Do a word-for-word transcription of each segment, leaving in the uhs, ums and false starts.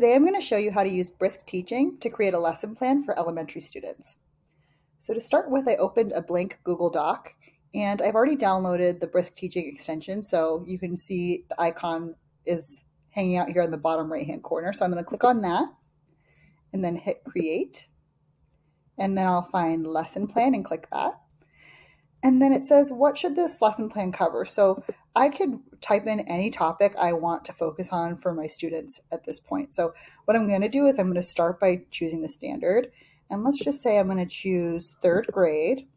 Today I'm going to show you how to use Brisk Teaching to create a lesson plan for elementary students. So to start with, I opened a blank Google Doc, and I've already downloaded the Brisk Teaching extension, so you can see the icon is hanging out here in the bottom right hand corner. So I'm going to click on that and then hit create, and then I'll find lesson plan and click that. And then it says, what should this lesson plan cover? So I could type in any topic I want to focus on for my students at this point. So what I'm going to do is I'm going to start by choosing the standard. And let's just say I'm going to choose third grade.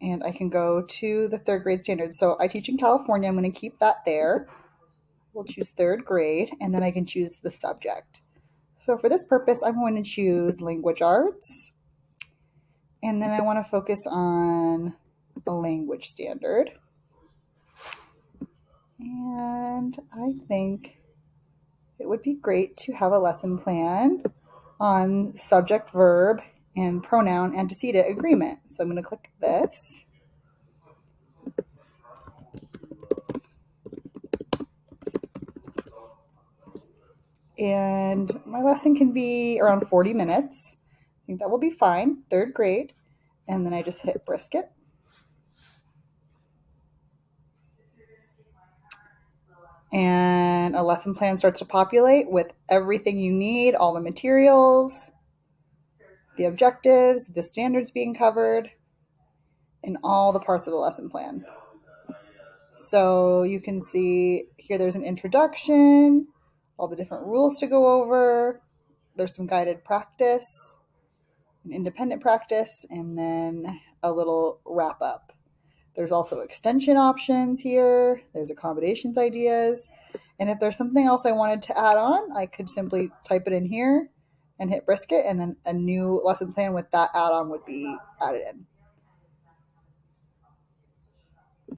And I can go to the third grade standard. So I teach in California. I'm going to keep that there. We'll choose third grade. And then I can choose the subject. So for this purpose, I'm going to choose language arts. And then I want to focus on the language standard. And I think it would be great to have a lesson plan on subject, verb, and pronoun antecedent agreement. So I'm going to click this. And my lesson can be around forty minutes. I think that will be fine, third grade. And then I just hit brisket. And a lesson plan starts to populate with everything you need, all the materials, the objectives, the standards being covered, and all the parts of the lesson plan. So you can see here there's an introduction, all the different rules to go over. There's some guided practice, an independent practice, and then a little wrap up. There's also extension options here. There's accommodations ideas. And if there's something else I wanted to add on, I could simply type it in here and hit brisket, and then a new lesson plan with that add-on would be added in.